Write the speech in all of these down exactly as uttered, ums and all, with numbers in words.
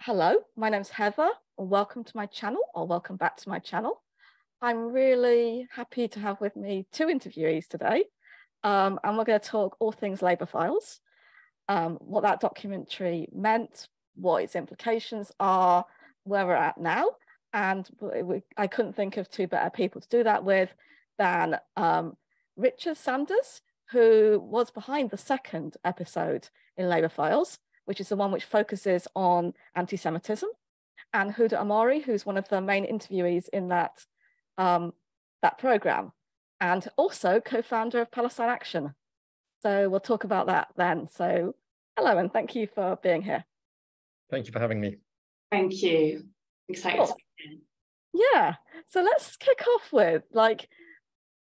Hello, my name's Heather, and welcome to my channel, or welcome back to my channel. I'm really happy to have with me two interviewees today, um, and we're going to talk all things Labour Files, um, what that documentary meant, what its implications are, where we're at now, and we, I couldn't think of two better people to do that with than um, Richard Sanders, who was behind the second episode in Labour Files, which is the one which focuses on anti-Semitism, and Huda Ammori, who's one of the main interviewees in that, um, that programme, and also co-founder of Palestine Action. So we'll talk about that then. So hello, and thank you for being here. Thank you for having me. Thank you. Excited. Cool. Yeah, so let's kick off with, like,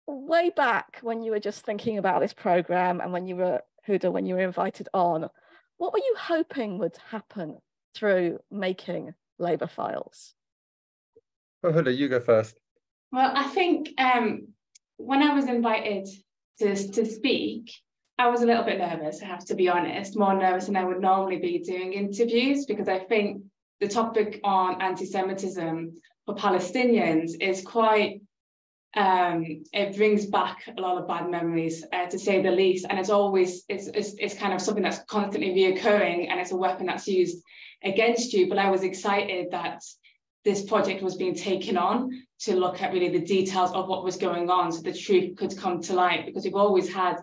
way back when you were just thinking about this programme, and when you were, Huda, when you were invited on, what were you hoping would happen through making Labour Files? Well, Huda, you go first. Well, I think um, when I was invited to, to speak, I was a little bit nervous, I have to be honest, more nervous than I would normally be doing interviews, because I think the topic on anti-Semitism for Palestinians is quite, Um, it brings back a lot of bad memories, uh, to say the least, and it's always it's, it's it's kind of something that's constantly reoccurring, and it's a weapon that's used against you. But I was excited that this project was being taken on to look at really the details of what was going on, so the truth could come to light, because we've always had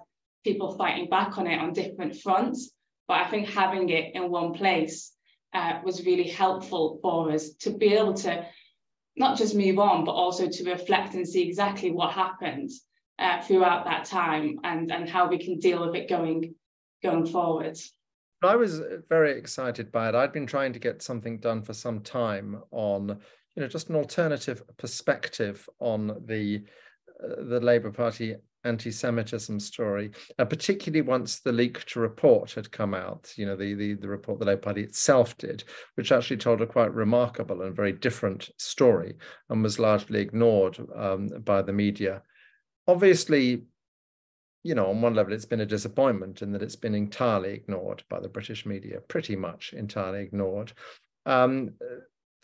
people fighting back on it on different fronts, but I think having it in one place uh, was really helpful for us to be able to not just move on, but also to reflect and see exactly what happened uh, throughout that time, and, and how we can deal with it going, going forward. I was very excited by it. I'd been trying to get something done for some time on, you know, just an alternative perspective on the, uh, the Labour Party anti-Semitism story, uh, particularly once the leaked report had come out, you know, the, the, the report the Labour Party itself did, which actually told a quite remarkable and very different story and was largely ignored um, by the media. Obviously, you know, on one level, it's been a disappointment in that it's been entirely ignored by the British media, pretty much entirely ignored. Um,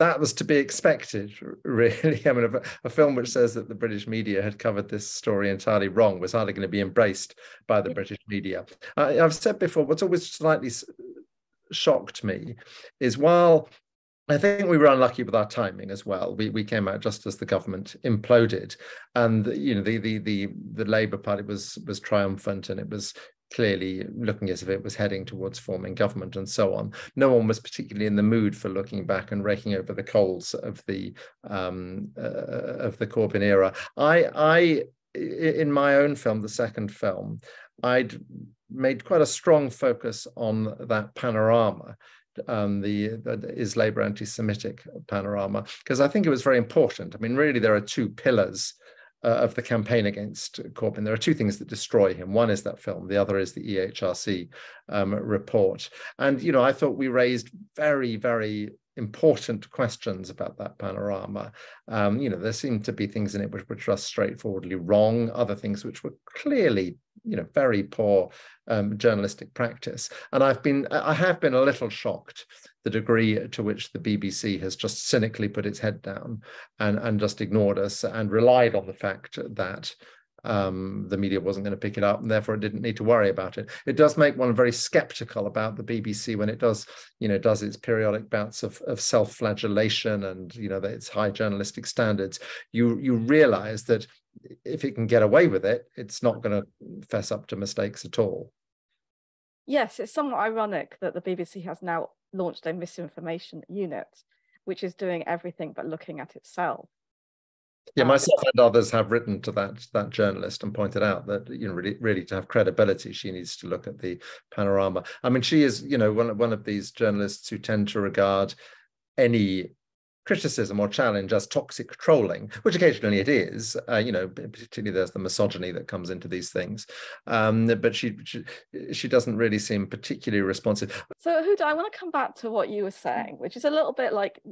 That was to be expected, really. I mean, a, a film which says that the British media had covered this story entirely wrong was hardly going to be embraced by the British media. I, I've said before, what's always slightly shocked me is, while I think we were unlucky with our timing as well, we, we came out just as the government imploded, and you know the the the, the Labour Party was was triumphant, and it was clearly looking as if it was heading towards forming government and so on. No one was particularly in the mood for looking back and raking over the coals of the um, uh, of the Corbyn era. I, I, in my own film, the second film, I'd made quite a strong focus on that panorama, um, the, the is Labour anti-Semitic panorama, because I think it was very important. I mean, really, there are two pillars Uh, of the campaign against Corbyn. There are two things that destroy him. One is that film, the other is the E H R C um, report. And, you know, I thought we raised very, very important questions about that panorama. Um, you know, there seemed to be things in it which were just straightforwardly wrong, other things which were clearly, you know, very poor um, journalistic practice. And I've been, I have been a little shocked the degree to which the B B C has just cynically put its head down and, and just ignored us and relied on the fact that um, the media wasn't going to pick it up, and therefore it didn't need to worry about it. It does make one very skeptical about the B B C when it does, you know, does its periodic bouts of, of self-flagellation and, you know, its high journalistic standards. You, you realize that if it can get away with it, it's not going to fess up to mistakes at all. Yes, it's somewhat ironic that the B B C has now launched a misinformation unit, which is doing everything but looking at itself. Yeah, myself and others have written to that that journalist and pointed out that, you know, really, really to have credibility, she needs to look at the panorama. I mean, she is, you know, one, one of these journalists who tend to regard any criticism or challenge as toxic trolling, which occasionally it is, uh, you know, particularly there's the misogyny that comes into these things. Um, but she, she she doesn't really seem particularly responsive. So, Huda, I want to come back to what you were saying, which is a little bit like,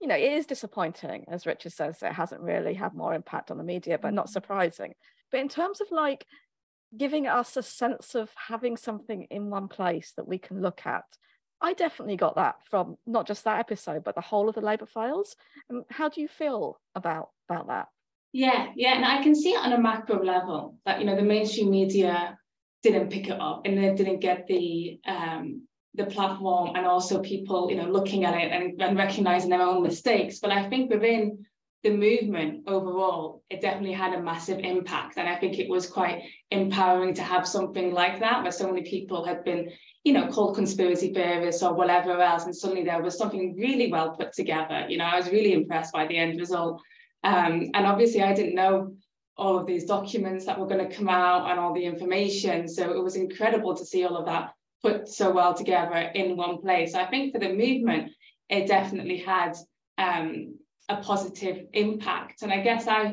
you know, it is disappointing, as Richard says, it hasn't really had more impact on the media, but not surprising. But in terms of, like, giving us a sense of having something in one place that we can look at I definitely got that from not just that episode, but the whole of the Labour Files. And how do you feel about, about that? Yeah, yeah. And I can see it on a macro level that, you know, the mainstream media didn't pick it up, and they didn't get the um, the platform, and also people, you know, looking at it and, and recognizing their own mistakes. But I think within the movement overall, it definitely had a massive impact. And I think it was quite empowering to have something like that, where so many people had been, you know, called conspiracy theorists or whatever else, and suddenly there was something really well put together. You know, I was really impressed by the end result. Um, and obviously I didn't know all of these documents that were going to come out and all the information. So it was incredible to see all of that put so well together in one place. I think for the movement, it definitely had um, a positive impact. And I guess I,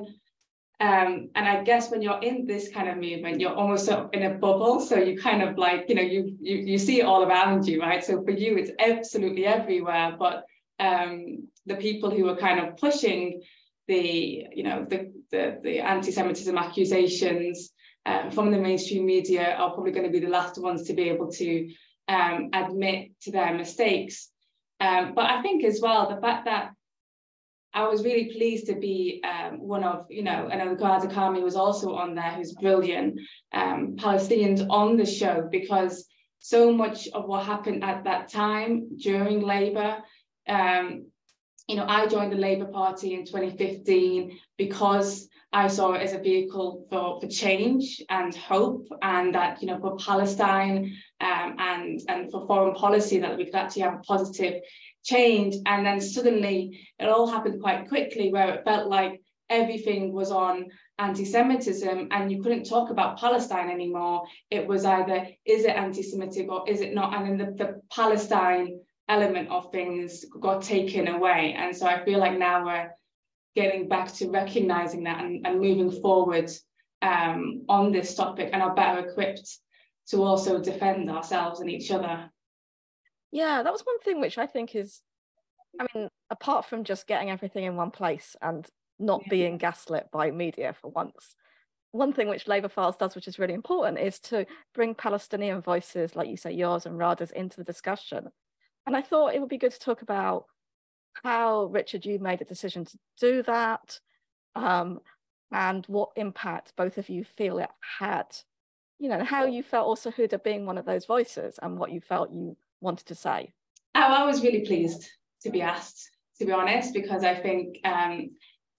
um, and I guess when you're in this kind of movement, you're almost in a bubble. So you kind of like, you know, you you, you see it all around you, right? So for you, it's absolutely everywhere. But um, the people who are kind of pushing the, you know, the, the, the anti-Semitism accusations uh, from the mainstream media are probably going to be the last ones to be able to um, admit to their mistakes. Um, but I think as well, the fact that I was really pleased to be um, one of, you know, and Ghazzah Kamal was also on there, who's brilliant, um, Palestinians on the show, because so much of what happened at that time during Labour, um, you know, I joined the Labour Party in twenty fifteen because I saw it as a vehicle for, for change and hope, and that, you know, for Palestine um, and, and for foreign policy, that we could actually have a positive change. And then suddenly it all happened quite quickly, where it felt like everything was on anti-Semitism and you couldn't talk about Palestine anymore. It was either, is it anti-Semitic or is it not? And then the, the Palestine element of things got taken away. And so I feel like now we're getting back to recognizing that and, and moving forward um, on this topic, and are better equipped to also defend ourselves and each other. Yeah, that was one thing which I think is, I mean, apart from just getting everything in one place and not yeah. being gaslit by media for once, one thing which Labour Files does, which is really important, is to bring Palestinian voices, like you say, yours and Rada's, into the discussion. And I thought it would be good to talk about how, Richard, you made the decision to do that, um, and what impact both of you feel it had, you know, and how you felt also Huda being one of those voices and what you felt you wanted to say. Oh, I was really pleased to be asked, to be honest, because I think um,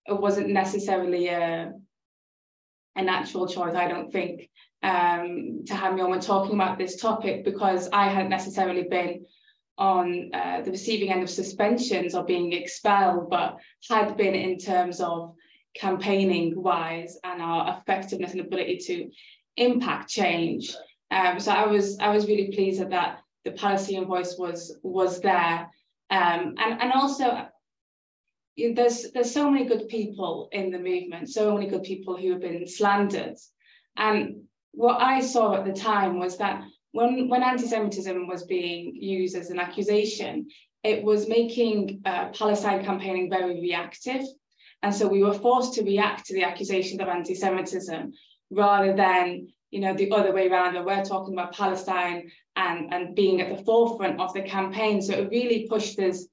it wasn't necessarily a, a natural choice, I don't think, um, to have me on when talking about this topic, because I hadn't necessarily been on uh, the receiving end of suspensions or being expelled, but had been in terms of campaigning wise and our effectiveness and ability to impact change. Um, so I was I was really pleased at that. The Palestinian voice was was there, um, and and also you know, there's there's so many good people in the movement, so many good people who have been slandered. And what I saw at the time was that when when anti-Semitism was being used as an accusation, it was making uh, Palestine campaigning very reactive, and so we were forced to react to the accusations of anti-Semitism rather than, you know, the other way around, where we're talking about Palestine and, and being at the forefront of the campaign. So it really pushed us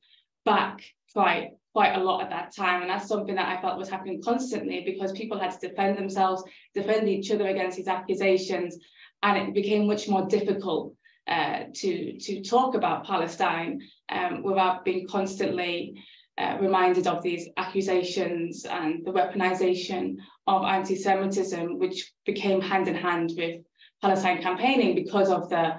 back quite, quite a lot at that time. And that's something that I felt was happening constantly, because people had to defend themselves, defend each other against these accusations. And it became much more difficult uh, to, to talk about Palestine um, without being constantly uh, reminded of these accusations and the weaponization of anti-Semitism, which became hand in hand with Palestine campaigning because of the,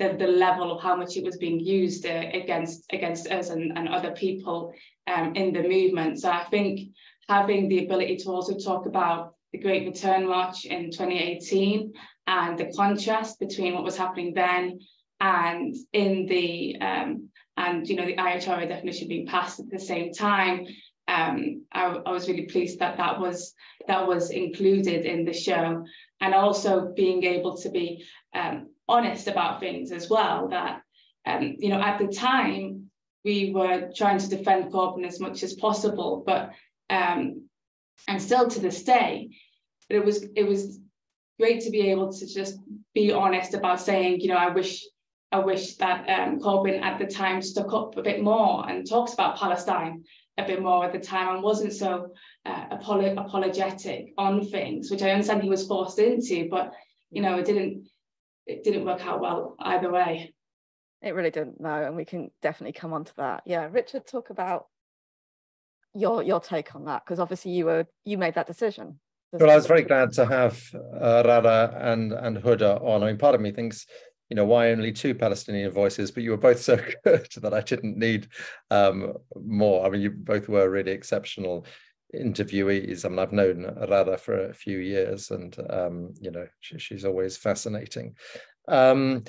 the, the level of how much it was being used uh, against, against us and, and other people um, in the movement. So I think having the ability to also talk about the Great Return March in twenty eighteen and the contrast between what was happening then and in the, um, and you know, the I H R A definition being passed at the same time, um, I, I was really pleased that that was, that was included in the show. And also being able to be um, honest about things as well, that, um, you know, at the time we were trying to defend Corbyn as much as possible, but, um, and still to this day, it was, it was great to be able to just be honest about saying, you know, I wish I wish that um, Corbyn at the time stuck up a bit more and talked about Palestine a bit more at the time and wasn't so uh, apolog apologetic on things, which I understand he was forced into, but you know, it didn't it didn't work out well either way. It really didn't, no, and we can definitely come on to that. Yeah, Richard, talk about your your take on that, because obviously you were you made that decision. Well, I was very glad to have uh, Rada and and Huda on. I mean, part of me thinks, you know, why only two Palestinian voices? But you were both so good that I didn't need um, more. I mean, you both were really exceptional interviewees. I mean, I've known Rada for a few years, and um, you know, she, she's always fascinating. Um,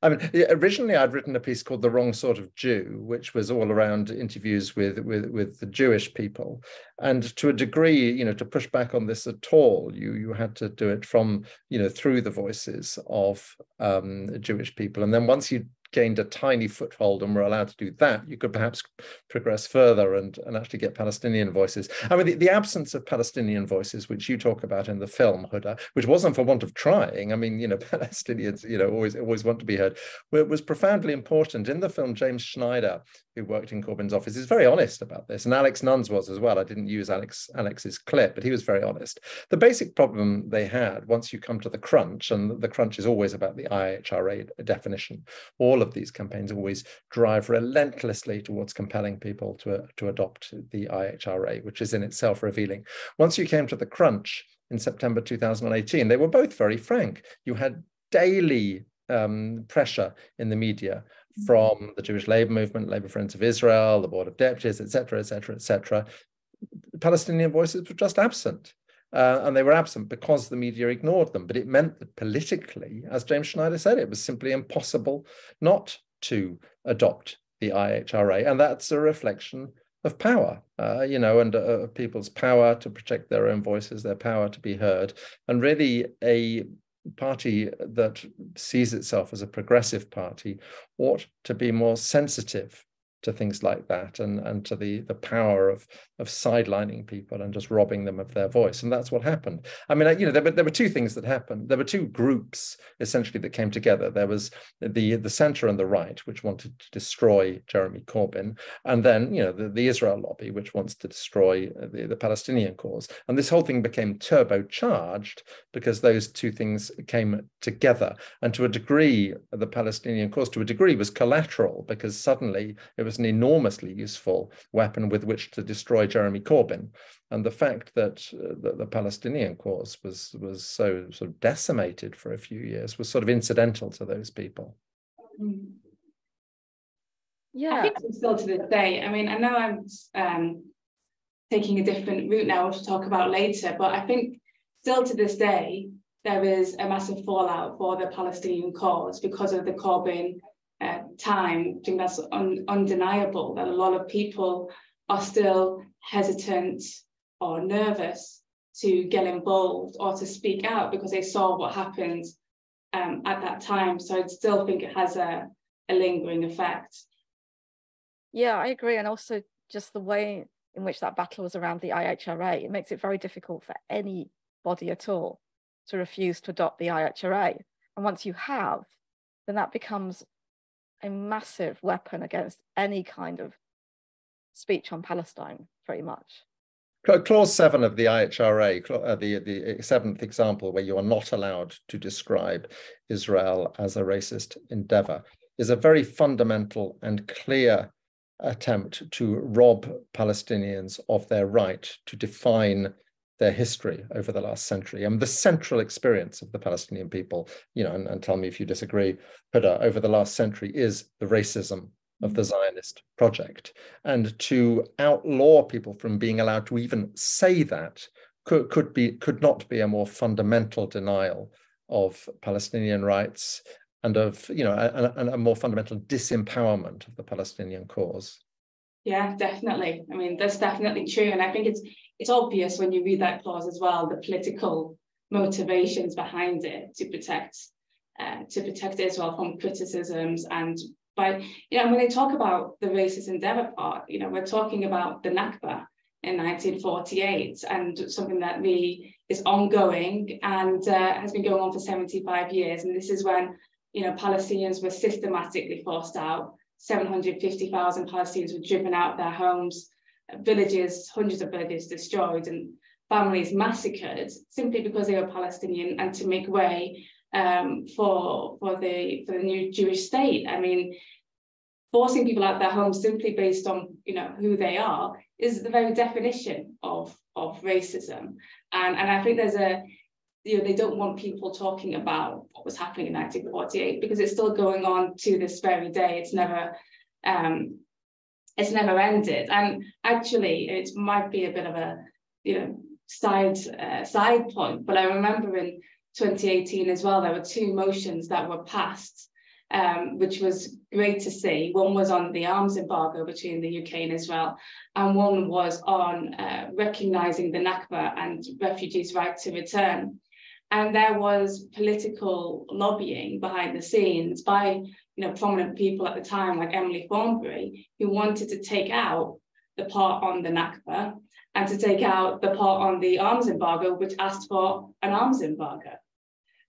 I mean, originally I'd written a piece called "The Wrong Sort of Jew," which was all around interviews with with with the Jewish people, and to a degree, you know, to push back on this at all, you you had to do it from, you know, through the voices of um, Jewish people, and then once you gained a tiny foothold and were allowed to do that, you could perhaps progress further and, and actually get Palestinian voices. I mean, the, the absence of Palestinian voices, which you talk about in the film, Huda, which wasn't for want of trying, I mean, you know, Palestinians, you know, always, always want to be heard, it was profoundly important. In the film, James Schneider, who worked in Corbyn's office, is very honest about this, and Alex Nunn's was as well. I didn't use Alex Alex's clip, but he was very honest. The basic problem they had, once you come to the crunch, and the crunch is always about the I H R A definition, all of these campaigns always drive relentlessly towards compelling people to, uh, to adopt the I H R A, which is in itself revealing. Once you came to the crunch in September two thousand eighteen, they were both very frank. You had daily um, pressure in the media from the Jewish Labor Movement, Labor Friends of Israel, the Board of Deputies, et cetera, et cetera, et cetera. Palestinian voices were just absent. Uh, and they were absent because the media ignored them. But it meant that politically, as James Schneider said, it was simply impossible not to adopt the I H R A. And that's a reflection of power, uh, you know, and uh, people's power to protect their own voices, their power to be heard. And really a party that sees itself as a progressive party ought to be more sensitive to things like that, and and to the the power of of sidelining people and just robbing them of their voice. And that's what happened. I mean, you know, there were, there were two things that happened. There were two groups essentially that came together. There was the the centre and the right, which wanted to destroy Jeremy Corbyn, and then, you know, the, the Israel lobby, which wants to destroy the, the Palestinian cause. And this whole thing became turbocharged because those two things came together. And to a degree, the Palestinian cause, to a degree, was collateral, because suddenly it was was an enormously useful weapon with which to destroy Jeremy Corbyn. And the fact that uh, the, the Palestinian cause was, was so sort of decimated for a few years was sort of incidental to those people. Yeah, I think still to this day. I mean, I know I'm um, taking a different route now, which we'll talk about later, but I think still to this day, there is a massive fallout for the Palestinian cause because of the Corbyn Uh, time. I think that's un undeniable that a lot of people are still hesitant or nervous to get involved or to speak out because they saw what happened um, at that time. So I still think it has a, a lingering effect. Yeah, I agree. And also just the way in which that battle was around the I H R A, it makes it very difficult for anybody at all to refuse to adopt the I H R A. And once you have, then that becomes a massive weapon against any kind of speech on Palestine, pretty much. Clause seven of the I H R A, uh, the, the seventh example where you are not allowed to describe Israel as a racist endeavor, is a very fundamental and clear attempt to rob Palestinians of their right to define their history over the last century. I mean, the central experience of the Palestinian people, you know, and, and tell me if you disagree, Huda, over the last century is the racism of the Zionist project. And to outlaw people from being allowed to even say that could, could be, could not be a more fundamental denial of Palestinian rights and of, you know, a, a, a more fundamental disempowerment of the Palestinian cause. Yeah, definitely. I mean, that's definitely true. And I think it's it's obvious when you read that clause as well, the political motivations behind it to protect uh, to protect Israel from criticisms. And by, you know, when they talk about the racist endeavor part, you know, we're talking about the Nakba in nineteen forty-eight and something that really is ongoing and uh, has been going on for seventy-five years. And this is when you know, Palestinians were systematically forced out. seven hundred fifty thousand Palestinians were driven out of their homes, villages, hundreds of villages destroyed, and families massacred simply because they were Palestinian and to make way um, for, for, the, for the new Jewish state. I mean, forcing people out of their homes simply based on, you know, who they are is the very definition of, of racism. And, and I think there's a, you know, they don't want people talking about what was happening in nineteen forty-eight because it's still going on to this very day. It's never, um, it's never ended. And actually, it might be a bit of a, you know, side uh, side point, but I remember in twenty eighteen as well, there were two motions that were passed, um, which was great to see. One was on the arms embargo between the U K and Israel, and one was on uh, recognising the Nakba and refugees' right to return. And there was political lobbying behind the scenes by, you know, prominent people at the time, like Emily Thornberry, who wanted to take out the part on the Nakba and to take out the part on the arms embargo, which asked for an arms embargo.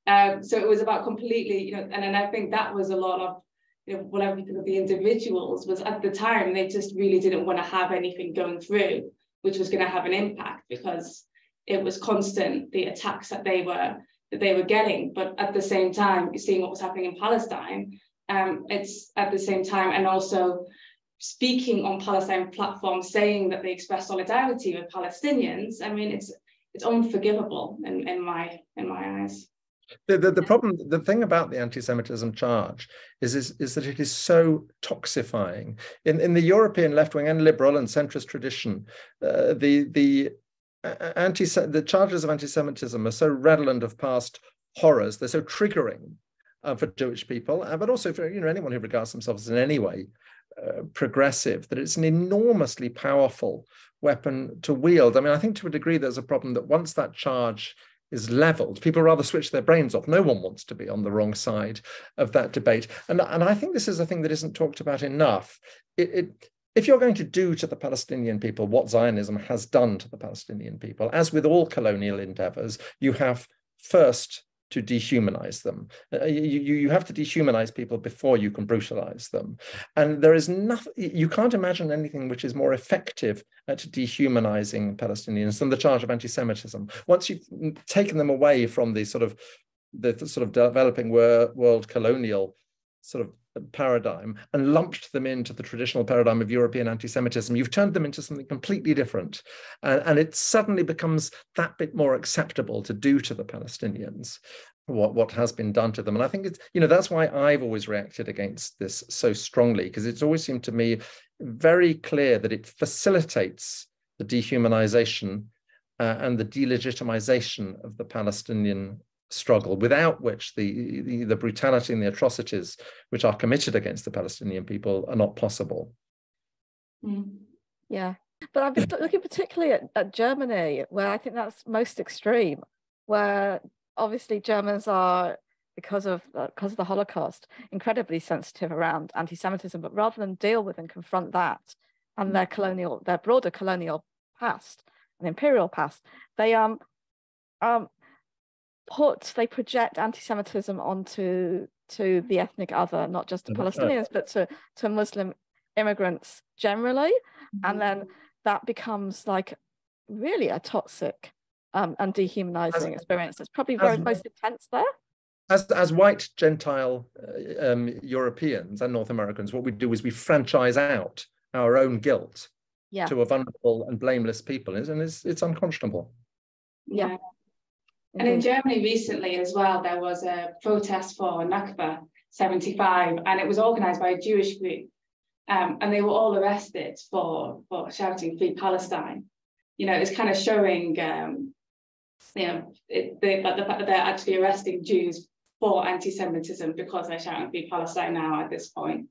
Um, so it was about completely, you know, and then I think that was a lot of, you know, whatever you think of the individuals was at the time, they just really didn't want to have anything going through, which was going to have an impact because it was constant, the attacks that they were that they were getting. But at the same time, seeing what was happening in Palestine, um, it's at the same time, and also speaking on Palestine platforms, saying that they express solidarity with Palestinians. I mean, it's it's unforgivable in, in my in my eyes. The, the, the problem, the thing about the anti-Semitism charge is, is, is that it is so toxifying. In, in the European left-wing and liberal and centrist tradition, uh, the the anti the charges of anti-Semitism are so redolent of past horrors. They're so triggering uh, for Jewish people, uh, but also for, you know, anyone who regards themselves in any way Uh, progressive, that it's an enormously powerful weapon to wield. I mean, I think to a degree there's a problem that once that charge is leveled, people rather switch their brains off. No one wants to be on the wrong side of that debate. And, and I think this is a thing that isn't talked about enough. It, it, if you're going to do to the Palestinian people what Zionism has done to the Palestinian people, as with all colonial endeavors, you have first to dehumanize them. Uh, you, you, you have to dehumanize people before you can brutalize them. And there is nothing, you can't imagine anything which is more effective at dehumanizing Palestinians than the charge of anti-Semitism. Once you've taken them away from the sort of, the, the sort of developing wor world colonial sort of paradigm and lumped them into the traditional paradigm of European anti-Semitism, you've turned them into something completely different. And, and it suddenly becomes that bit more acceptable to do to the Palestinians what, what has been done to them. And I think it's, you know, that's why I've always reacted against this so strongly, because it's always seemed to me very clear that it facilitates the dehumanization uh, and the delegitimization of the Palestinian struggle, without which the, the the brutality and the atrocities which are committed against the Palestinian people are not possible. Mm. Yeah, but I've been looking particularly at, at Germany, where I think that's most extreme, where obviously Germans are, because of uh, because of the Holocaust, incredibly sensitive around anti-Semitism, but rather than deal with and confront that and their colonial, their broader colonial past and imperial past, they um um Put, they project anti-Semitism onto to the ethnic other, not just to Palestinians, but to, to Muslim immigrants generally. Mm-hmm. And then that becomes like really a toxic um, and dehumanizing experience. It's probably very most intense there. As, as white Gentile uh, um, Europeans and North Americans, what we do is we franchise out our own guilt yeah. to a vulnerable and blameless people, and it's, it's unconscionable. Yeah. And in Germany recently as well, there was a protest for Nakba seventy-five, and it was organised by a Jewish group, um, and they were all arrested for, for shouting "Free Palestine." You know, it's kind of showing, um, you know, it, they, but the fact that they're actually arresting Jews for anti-Semitism because they're shouting "Free Palestine" now at this point.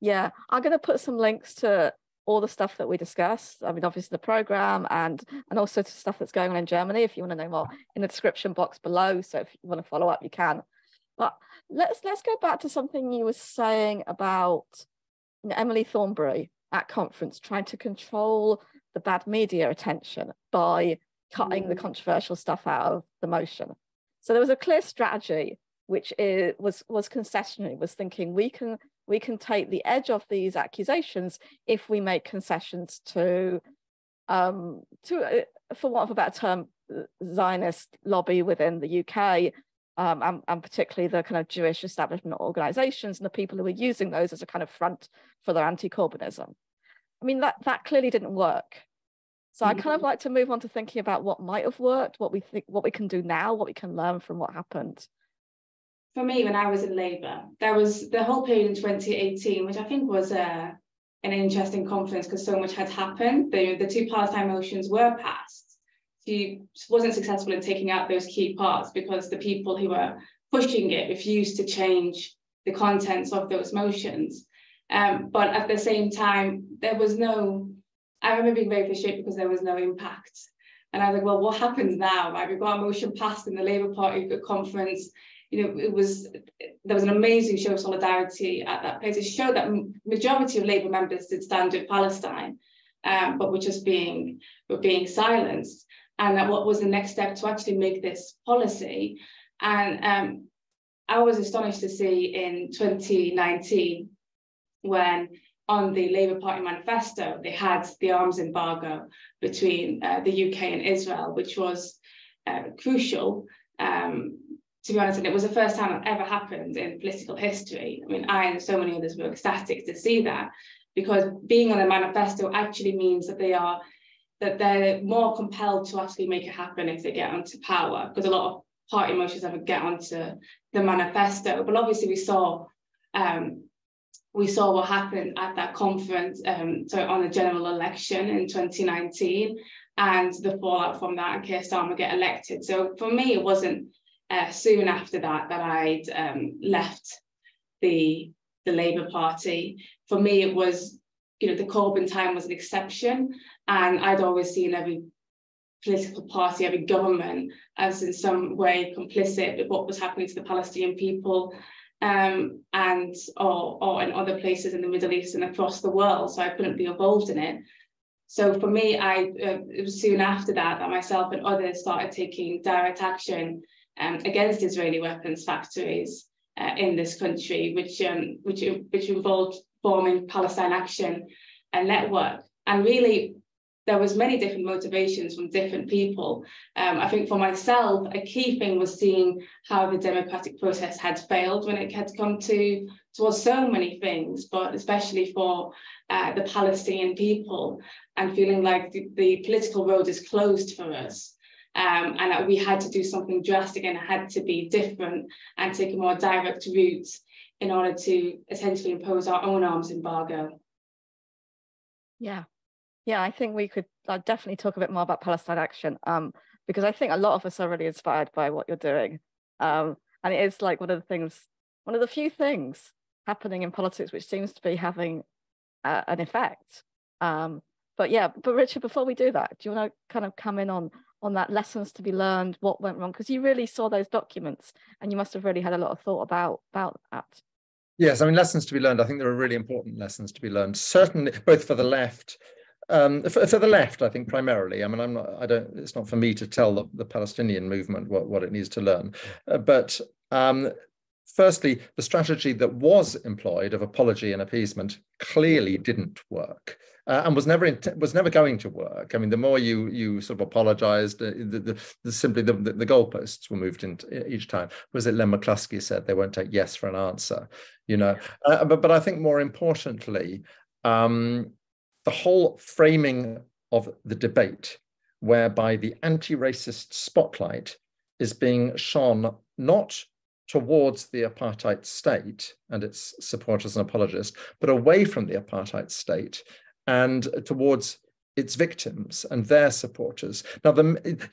Yeah, I'm going to put some links to all the stuff that we discussed. I mean, obviously the programme and and also to stuff that's going on in Germany, if you want to know more, in the description box below. So if you want to follow up, you can. But let's let's go back to something you were saying about, you know, Emily Thornberry at conference trying to control the bad media attention by cutting mm. the controversial stuff out of the motion. So there was a clear strategy which is, was was concessionary, was thinking we can we can take the edge off these accusations if we make concessions to um, to uh, for want of a better term, Zionist lobby within the U K, um, and, and particularly the kind of Jewish establishment organisations and the people who were using those as a kind of front for their anti-Corbynism. I mean, that that clearly didn't work. So I kind of like to move on to thinking about what might have worked, what we think, what we can do now, what we can learn from what happened. For me, when I was in Labour, there was the whole period in twenty eighteen, which I think was uh, an interesting conference because so much had happened. The, the two Palestine motions were passed. She wasn't successful in taking out those key parts because the people who were pushing it refused to change the contents of those motions. Um, but at the same time, there was no... I remember being very frustrated because there was no impact. And I was like, well, what happens now? Right? We've got a motion passed in the Labour Party conference. You know, it was, there was an amazing show of solidarity at that place. It showed that majority of Labour members did stand with Palestine, um, but were just being, were being silenced. And that what was the next step to actually make this policy? And um, I was astonished to see in twenty nineteen when on the Labour Party manifesto, they had the arms embargo between uh, the U K and Israel, which was uh, crucial, um, to be honest. And it was the first time it ever happened in political history. I mean, I and so many others were ecstatic to see that, because being on the manifesto actually means that they are, that they're more compelled to actually make it happen if they get onto power, because a lot of party motions ever get onto the manifesto. But obviously we saw, um, We saw what happened at that conference, um, so on the general election in twenty nineteen, and the fallout from that, and Keir Starmer get elected. So for me, it wasn't uh, soon after that that I'd um, left the the Labour Party. For me, it was, you know, the Corbyn time was an exception, and I'd always seen every political party, every government, as in some way complicit with what was happening to the Palestinian people. Um, and or, or in other places in the Middle East and across the world, so I couldn't be involved in it. So for me, I uh, it was soon after that that myself and others started taking direct action um, against Israeli weapons factories uh, in this country, which um, which which involved forming Palestine Action and network. And really, there was many different motivations from different people. Um, I think for myself, a key thing was seeing how the democratic process had failed when it had come to towards so many things, but especially for uh, the Palestinian people, and feeling like the, the political road is closed for us, um, and that we had to do something drastic and it had to be different and take a more direct route in order to essentially impose our own arms embargo. Yeah. Yeah, I think we could uh, definitely talk a bit more about Palestine Action, um, because I think a lot of us are really inspired by what you're doing. Um, and it is like one of the things, one of the few things happening in politics which seems to be having uh, an effect. Um, but yeah, but Richard, before we do that, do you want to kind of come in on, on that lessons to be learned, what went wrong? Because you really saw those documents and you must have really had a lot of thought about, about that. Yes, I mean, lessons to be learned. I think there are really important lessons to be learned, certainly both for the left, Um, for, for the left, I think primarily. I mean, I'm not. I don't. It's not for me to tell the, the Palestinian movement what, what it needs to learn. Uh, but um, firstly, the strategy that was employed of apology and appeasement clearly didn't work, uh, and was never was never going to work. I mean, the more you you sort of apologised, uh, the, the, the simply the, the, the goalposts were moved in each time. Was it Len McCluskey said they won't take yes for an answer? You know, uh, but but I think more importantly. Um, The whole framing of the debate, whereby the anti-racist spotlight is being shone not towards the apartheid state and its supporters and apologists, but away from the apartheid state and towards its victims and their supporters. Now, the,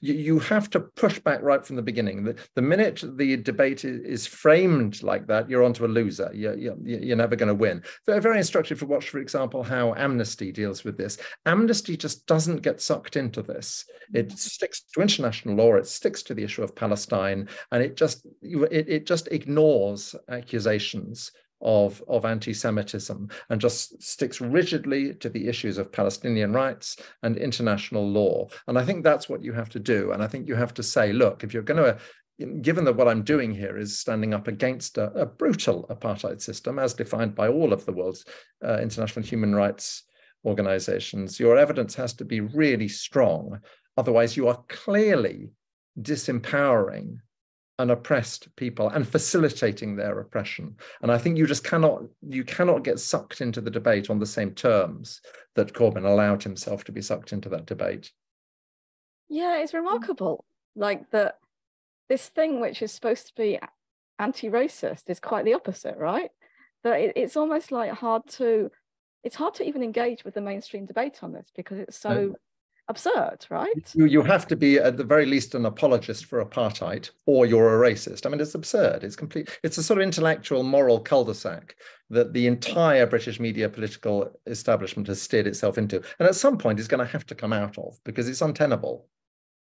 you, you have to push back right from the beginning. The, the minute the debate is framed like that, you're onto a loser. You're, you're, you're never going to win. They're very instructive to watch, for example, how Amnesty deals with this. Amnesty just doesn't get sucked into this. It sticks to international law. It sticks to the issue of Palestine, and it just it, it just ignores accusations of, of anti-Semitism and just sticks rigidly to the issues of Palestinian rights and international law. And I think that's what you have to do. And I think you have to say, look, if you're going to given that what I'm doing here is standing up against a, a brutal apartheid system as defined by all of the world's uh, international human rights organizations, your evidence has to be really strong. Otherwise, you are clearly disempowering and oppressed people and facilitating their oppression. And I think you just cannot, you cannot get sucked into the debate on the same terms that Corbyn allowed himself to be sucked into that debate. Yeah, it's remarkable. Like that this thing which is supposed to be anti-racist is quite the opposite, right? That it, it's almost like hard to, it's hard to even engage with the mainstream debate on this because it's so no. absurd, right? You, you have to be at the very least an apologist for apartheid or you're a racist. I mean, it's absurd. It's complete. It's a sort of intellectual moral cul-de-sac that the entire British media political establishment has steered itself into. And at some point is going to have to come out of because it's untenable.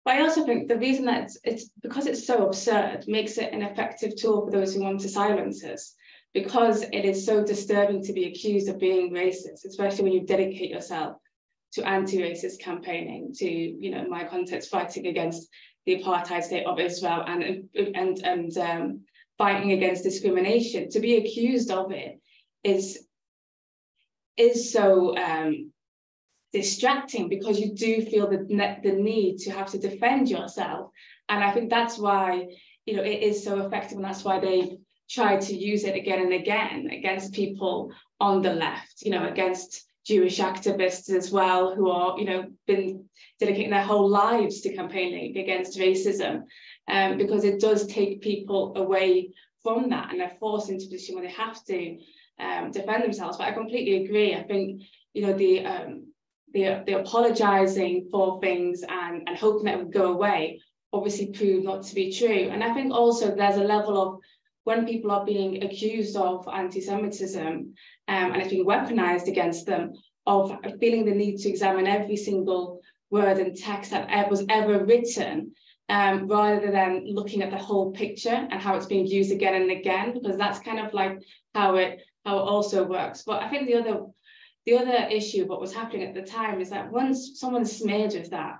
But I also think the reason that it's, it's because it's so absurd makes it an effective tool for those who want to silence us, because it is so disturbing to be accused of being racist, especially when you dedicate yourself to anti-racist campaigning, to, you know, in my context, fighting against the apartheid state of Israel and, and, and um, fighting against discrimination. To be accused of it is, is so... Um, distracting because you do feel the, ne the need to have to defend yourself. And I think that's why, you know, it is so effective, and that's why they try to use it again and again against people on the left, you know, against Jewish activists as well, who are, you know, been dedicating their whole lives to campaigning against racism, um, because it does take people away from that and they're forced into a position where they have to um, defend themselves. But I completely agree. I think, you know, the um, The, the apologising for things and, and hoping that it would go away obviously proved not to be true. And I think also there's a level of when people are being accused of anti-Semitism um, and it's being weaponised against them, of feeling the need to examine every single word and text that was ever written, um, rather than looking at the whole picture and how it's being used again and again, because that's kind of like how it, how it also works. But I think the other... The other issue, what was happening at the time, is that once someone's smeared with that,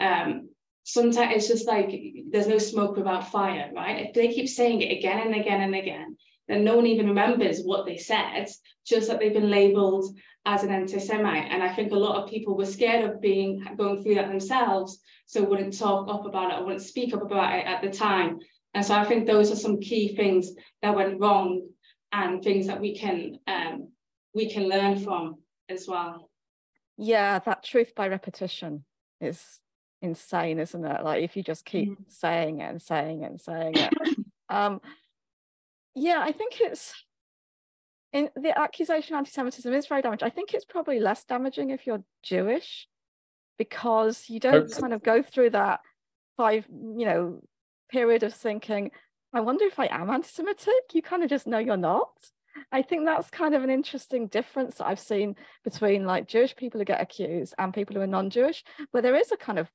um, sometimes it's just like there's no smoke without fire, right? If they keep saying it again and again and again, then no one even remembers what they said, just that they've been labelled as an anti-Semite. And I think a lot of people were scared of being going through that themselves, so wouldn't talk up about it or wouldn't speak up about it at the time. And so I think those are some key things that went wrong and things that we can... Um, we can learn from as well. Yeah, that truth by repetition is insane, isn't it? Like if you just keep mm. saying it and saying it and saying it. um, yeah, I think it's, in the accusation of anti-Semitism is very damaging. I think it's probably less damaging if you're Jewish, because you don't Oops. kind of go through that five, you know, period of thinking, I wonder if I am anti-Semitic. You kind of just know you're not. I think that's kind of an interesting difference that I've seen between like Jewish people who get accused and people who are non-Jewish, but there is a kind of,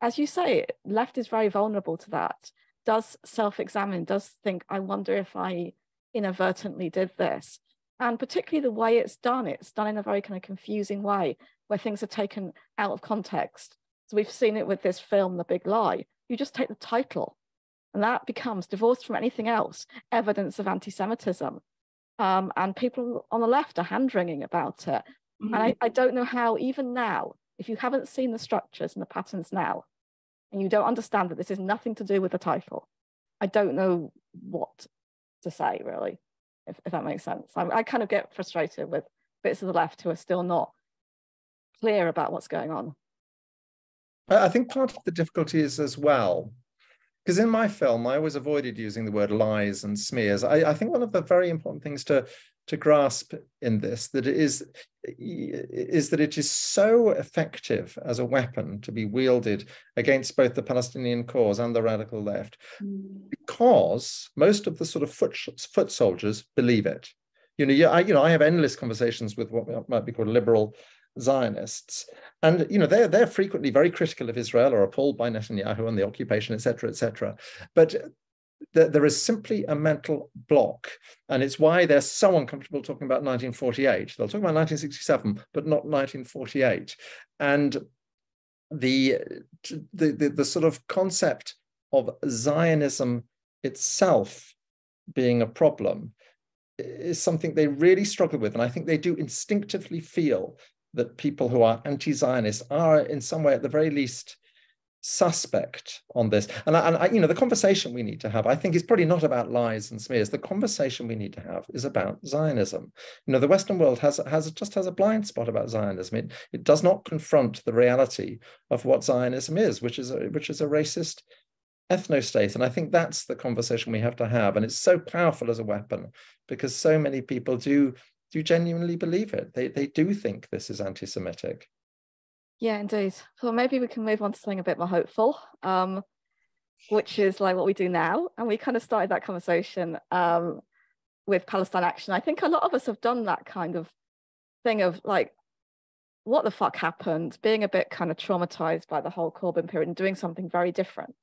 as you say, left is very vulnerable to that, does self-examine, does think, I wonder if I inadvertently did this. And particularly the way it's done, it's done in a very kind of confusing way where things are taken out of context. So we've seen it with this film, The Big Lie. You just take the title and that becomes, divorced from anything else, evidence of anti-Semitism. Um, and people on the left are hand-wringing about it. Mm-hmm. And I, I don't know how, even now, if you haven't seen the structures and the patterns now, and you don't understand that this is nothing to do with the title, I don't know what to say, really, if, if that makes sense. I, I kind of get frustrated with bits of the left who are still not clear about what's going on. I think part of the difficulty is as well, because in my film, I always avoided using the word lies and smears. I, I think one of the very important things to, to grasp in this that it is, is that it is so effective as a weapon to be wielded against both the Palestinian cause and the radical left, because most of the sort of foot, foot soldiers believe it. You know, yeah, I, you know, I have endless conversations with what might be called liberal Zionists, and you know they're they're frequently very critical of Israel or appalled by Netanyahu and the occupation, et cetera, et cetera. But th there is simply a mental block, and it's why they're so uncomfortable talking about nineteen forty-eight. They'll talk about nineteen sixty-seven, but not nineteen forty-eight. And the the the, the sort of concept of Zionism itself being a problem is something they really struggle with. And I think they do instinctively feel that people who are anti-Zionist are in some way, at the very least, suspect on this. And, I, and I, you know, the conversation we need to have, I think, is probably not about lies and smears. The conversation we need to have is about Zionism. You know, the Western world has, has just has a blind spot about Zionism. It, it does not confront the reality of what Zionism is, which is a, which is a racist ethno-state. And I think that's the conversation we have to have. And it's so powerful as a weapon because so many people do do genuinely believe it. They, they do think this is anti-Semitic. Yeah, indeed. So maybe we can move on to something a bit more hopeful, um, which is like what we do now. And we kind of started that conversation um, with Palestine Action. I think a lot of us have done that kind of thing of like, what the fuck happened? Being a bit kind of traumatized by the whole Corbyn period and doing something very different.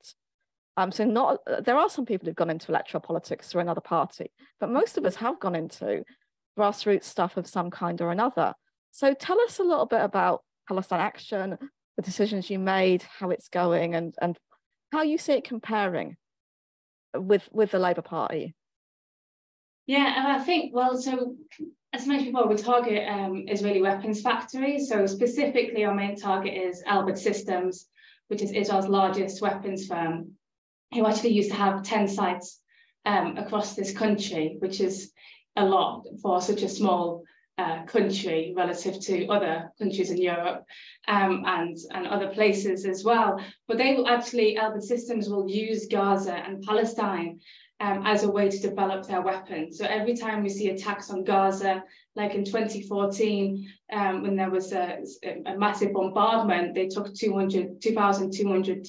Um, so not there are some people who've gone into electoral politics through another party, but most of us have gone into grassroots stuff of some kind or another. So tell us a little bit about Palestine Action, the decisions you made, how it's going, and, and how you see it comparing with, with the Labour Party. Yeah, and I think, well, so as mentioned before, we target um, Israeli weapons factories. So specifically our main target is Elbit Systems, which is Israel's largest weapons firm, who actually used to have ten sites um, across this country, which is a lot for such a small Uh, country relative to other countries in Europe um, and, and other places as well. But they will actually, Elbit Systems will use Gaza and Palestine um, as a way to develop their weapons. So every time we see attacks on Gaza, like in twenty fourteen, um, when there was a, a massive bombardment, they took two thousand two hundred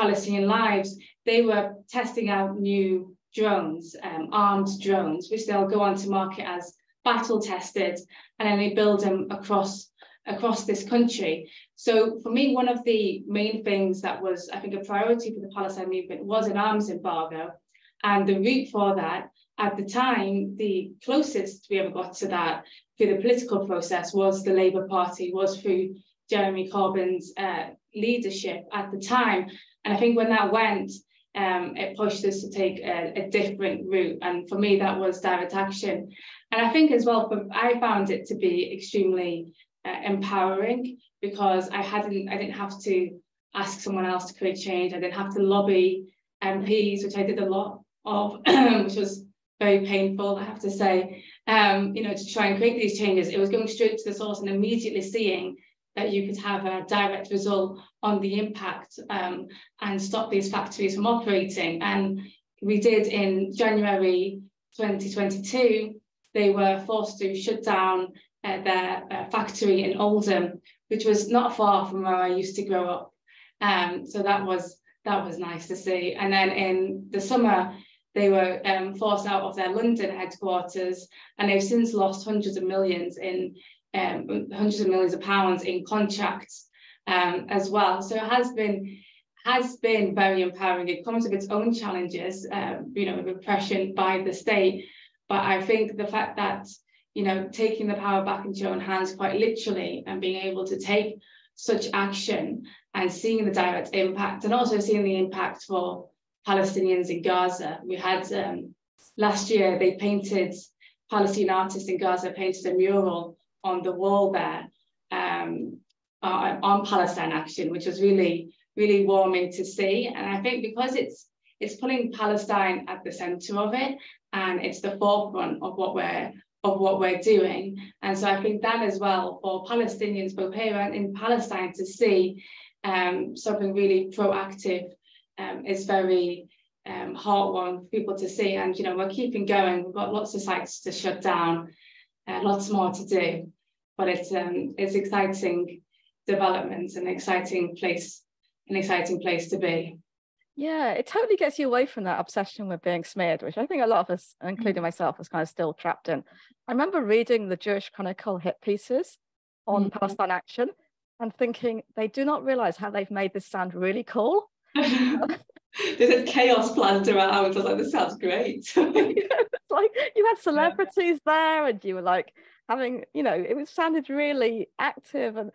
Palestinian lives, they were testing out new drones, um, armed drones, which they'll go on to market as battle tested, and then they build them across across this country. So for me, one of the main things that was, I think, a priority for the Palestine movement was an arms embargo. And the route for that, at the time, the closest we ever got to that through the political process was the Labour Party, was through Jeremy Corbyn's uh, leadership at the time. And I think when that went, Um, it pushed us to take a, a different route, and for me that was direct action. And I think as well, for, I found it to be extremely uh, empowering because I hadn't, I didn't have to ask someone else to create change. I didn't have to lobby M Ps, which I did a lot of, which was very painful, I have to say. Um, you know, to try and create these changes, it was going straight to the source and immediately seeing that you could have a direct result on the impact um, and stop these factories from operating. And we did in January twenty twenty-two, they were forced to shut down uh, their uh, factory in Oldham, which was not far from where I used to grow up. Um, so that was, that was nice to see. And then in the summer, they were um, forced out of their London headquarters, and they've since lost hundreds of millions in Um, hundreds of millions of pounds in contracts um, as well. So it has been has been very empowering. It comes with its own challenges, uh, you know, repression by the state. But I think the fact that, you know, taking the power back into your own hands quite literally and being able to take such action and seeing the direct impact and also seeing the impact for Palestinians in Gaza. We had um, last year they painted, Palestinian artists in Gaza painted a mural on the wall there um, uh, on Palestine Action, which was really, really warming to see. And I think because it's it's pulling Palestine at the centre of it, and it's the forefront of what we're of what we're doing. And so I think that as well for Palestinians both here and in Palestine to see um, something really proactive um, is very um, heartwarming for people to see. And you know we're keeping going. We've got lots of sites to shut down. Uh, lots more to do, but it's um, it's exciting developments and exciting place, an exciting place to be. Yeah, it totally gets you away from that obsession with being smeared, which I think a lot of us, including myself, is kind of still trapped in. I remember reading the Jewish Chronicle hit pieces on mm-hmm. Palestine Action and thinking they do not realise how they've made this sound really cool. There's a chaos planned around. I was like, this sounds great. It's like you had celebrities there and you were like having, you know, it was sounded really active. And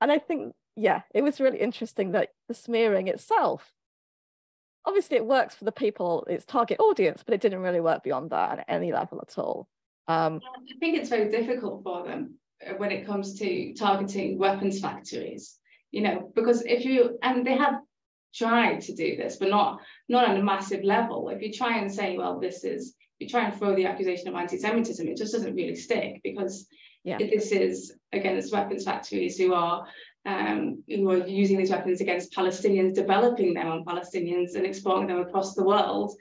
and I think, yeah, it was really interesting that the smearing itself Obviously, it works for the people, its target audience, but it didn't really work beyond that at any level at all. Um, I think it's very difficult for them when it comes to targeting weapons factories, you know, because if you, and they have tried to do this, but not, not on a massive level. If you try and say, well, this is, you try and throw the accusation of anti-Semitism, it just doesn't really stick, because yeah. this is against weapons factories who are um, who are using these weapons against Palestinians, developing them on Palestinians and exporting them across the world.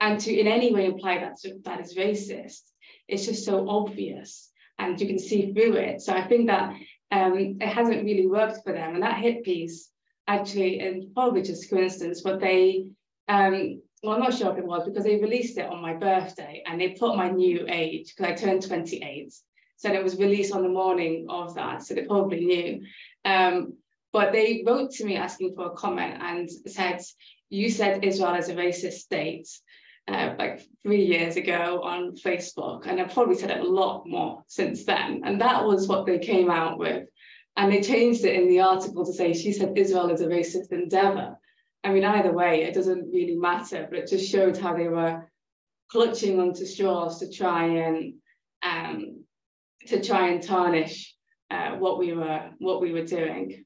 And to in any way imply that that is racist, it's just so obvious and you can see through it. So I think that um, it hasn't really worked for them. And that hit piece, actually, and probably just coincidence, but they, um, well, I'm not sure if it was, because they released it on my birthday and they put my new age, because I turned twenty-eight. So it was released on the morning of that, so they probably knew. Um, but they wrote to me asking for a comment and said, you said Israel is a racist state uh, like three years ago on Facebook. And I probably said it a lot more since then. And that was what they came out with. And they changed it in the article to say, she said Israel is a racist endeavor. I mean, either way, it doesn't really matter, but it just showed how they were clutching onto straws to try and um, to try and tarnish uh, what we were what we were doing.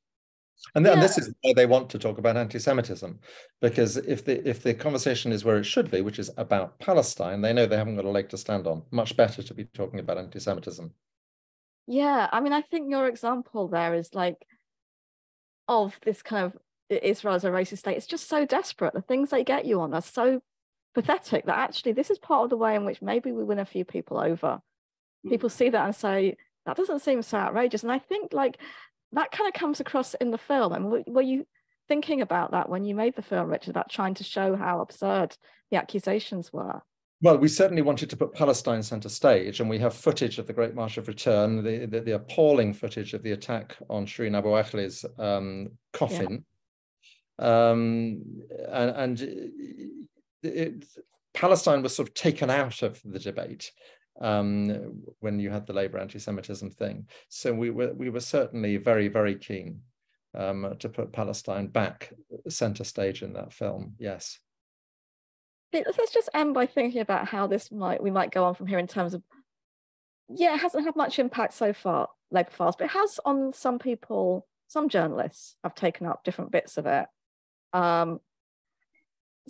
And then yeah. this is why they want to talk about anti-Semitism, because if the if the conversation is where it should be, which is about Palestine, they know they haven't got a leg to stand on. Much better to be talking about anti-Semitism. Yeah, I mean, I think your example there is like of this kind of Israel as a racist state. It's just so desperate. The things they get you on are so pathetic that actually this is part of the way in which maybe we win a few people over. People see that and say, that doesn't seem so outrageous. And I think like that kind of comes across in the film. I mean, were you thinking about that when you made the film, Richard, about trying to show how absurd the accusations were? Well, we certainly wanted to put Palestine centre stage, and we have footage of the Great March of Return, the, the, the appalling footage of the attack on Shirin Abu Akleh's um, coffin. Yeah. Um, and and it, it, Palestine was sort of taken out of the debate Um, when you had the Labour anti-Semitism thing. So we were, we were certainly very, very keen um, to put Palestine back centre stage in that film, yes. Let's just end by thinking about how this might, we might go on from here in terms of, yeah, it hasn't had much impact so far, Labour Files, but it has on some people, some journalists have taken up different bits of it. Um,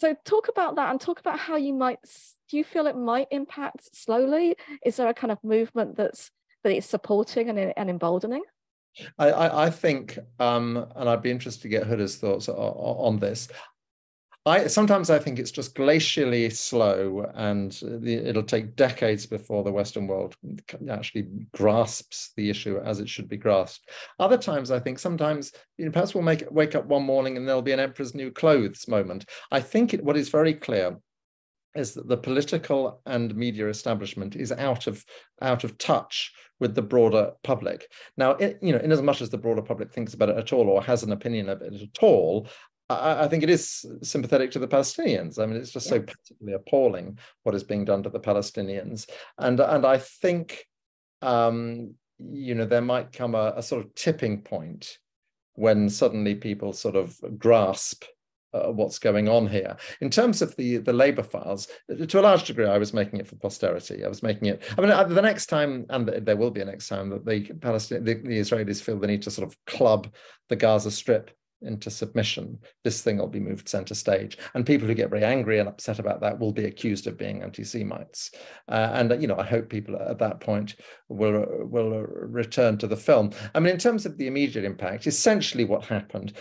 So talk about that and talk about how you might, do you feel it might impact slowly? Is there a kind of movement that's that it's supporting and, and emboldening? I, I, I think, um, and I'd be interested to get Huda's thoughts on, on this. I sometimes I think it's just glacially slow and the, it'll take decades before the Western world actually grasps the issue as it should be grasped. Other times I think sometimes, you know, perhaps we'll make wake up one morning and there'll be an emperor's new clothes moment. I think it, what is very clear is that the political and media establishment is out of out of touch with the broader public. Now, it, you know, in as much as the broader public thinks about it at all or has an opinion of it at all, I think it is sympathetic to the Palestinians. I mean, it's just yeah. so particularly appalling what is being done to the Palestinians. And, and I think, um, you know, there might come a, a sort of tipping point when suddenly people sort of grasp uh, what's going on here. In terms of the, the Labour Files, to a large degree, I was making it for posterity. I was making it, I mean, the next time, and there will be a next time, that the, Palestinian, the, the Israelis feel the need to sort of club the Gaza Strip into submission, this thing will be moved center stage, and people who get very angry and upset about that will be accused of being anti-Semites. Uh, and you know, I hope people at that point will will return to the film. I mean, in terms of the immediate impact, essentially what happened,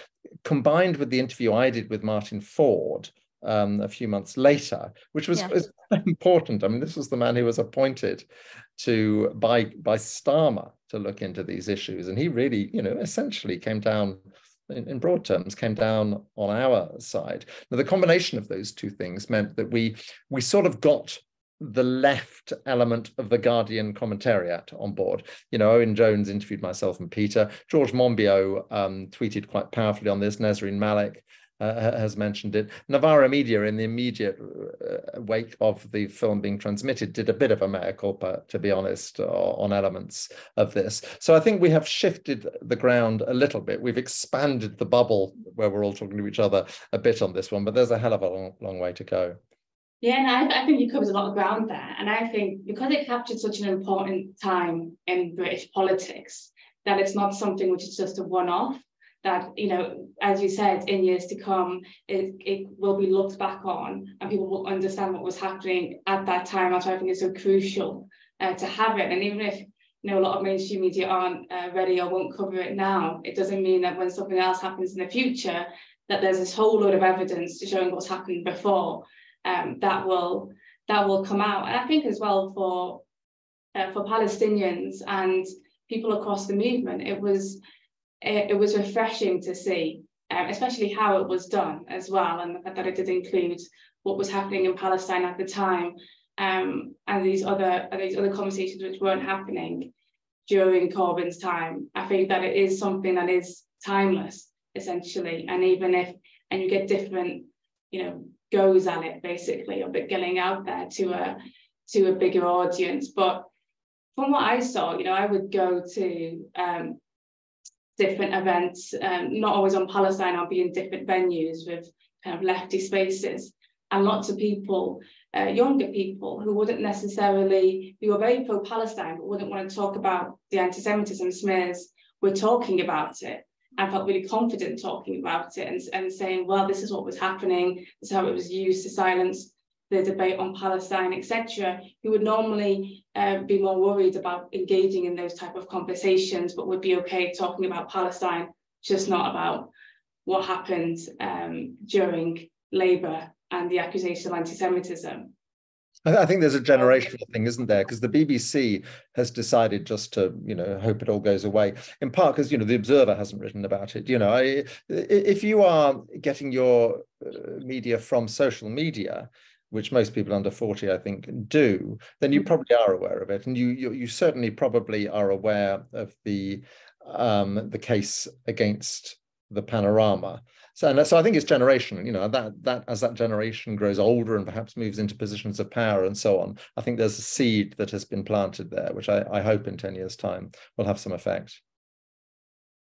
combined with the interview I did with Martin Ford um, a few months later, which was, yeah. was important. I mean, this was the man who was appointed to by by Starmer to look into these issues, and he really, you know, essentially came down. In, in broad terms, came down on our side. Now, the combination of those two things meant that we we sort of got the left element of the Guardian commentariat on board. You know, Owen Jones interviewed myself and Peter. George Monbiot um, tweeted quite powerfully on this, Nesrin Malik. Uh, has mentioned it. Novara Media, in the immediate uh, wake of the film being transmitted, did a bit of a mea culpa, to be honest, uh, on elements of this. So I think we have shifted the ground a little bit. We've expanded the bubble where we're all talking to each other a bit on this one, but there's a hell of a long, long way to go. Yeah, and no, I, I think you covered a lot of ground there. And I think because it captured such an important time in British politics, that it's not something which is just a one-off. That, you know, as you said, in years to come, it, it will be looked back on and people will understand what was happening at that time. That's why I think it's so crucial uh, to have it. And even if, you know, a lot of mainstream media aren't uh, ready or won't cover it now, it doesn't mean that when something else happens in the future, that there's this whole load of evidence showing what's happened before um, that will that will come out. And I think as well for, uh, for Palestinians and people across the movement, it was... It, it was refreshing to see, um, especially how it was done as well, and the fact that it did include what was happening in Palestine at the time, um, and these other and these other conversations which weren't happening during Corbyn's time. I think that it is something that is timeless, essentially, and even if and you get different, you know, goes at it basically, of it getting out there to a to a bigger audience. But from what I saw, you know, I would go to um, different events, um, not always on Palestine, I'll be in different venues with kind of lefty spaces, and lots of people, uh, younger people who wouldn't necessarily, who are very pro-Palestine, but wouldn't want to talk about the anti-Semitism smears, were talking about it and felt really confident talking about it and, and saying, well, this is what was happening, this is how it was used to silence the debate on Palestine, et cetera, who would normally uh, be more worried about engaging in those type of conversations, but would be okay talking about Palestine, just not about what happened um, during Labour and the accusation of anti-Semitism. I think there's a generational thing, isn't there? Because the B B C has decided just to, you know, hope it all goes away. In part because, you know, the Observer hasn't written about it. You know, I, if you are getting your media from social media, which most people under forty, I think, do, then you probably are aware of it. And you you, you certainly probably are aware of the um, the case against the Panorama. So, and so I think it's generational, you know, that that as that generation grows older and perhaps moves into positions of power and so on, I think there's a seed that has been planted there, which I, I hope in ten years' time will have some effect.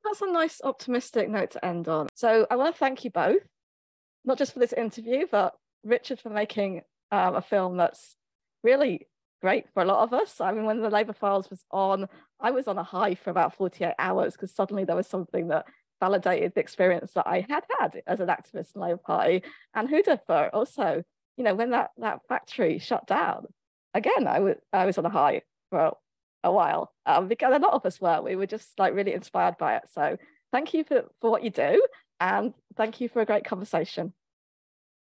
That's a nice optimistic note to end on. So I want to thank you both, not just for this interview, but Richard for making um, a film that's really great for a lot of us. I mean, when the Labour Files was on, I was on a high for about forty-eight hours because suddenly there was something that validated the experience that I had had as an activist in Labour Party. And Huda for also, you know, when that, that factory shut down, again, I was I was on a high for a while um, because a lot of us were. We were just like really inspired by it. So thank you for, for what you do, and thank you for a great conversation.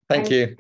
Thank you.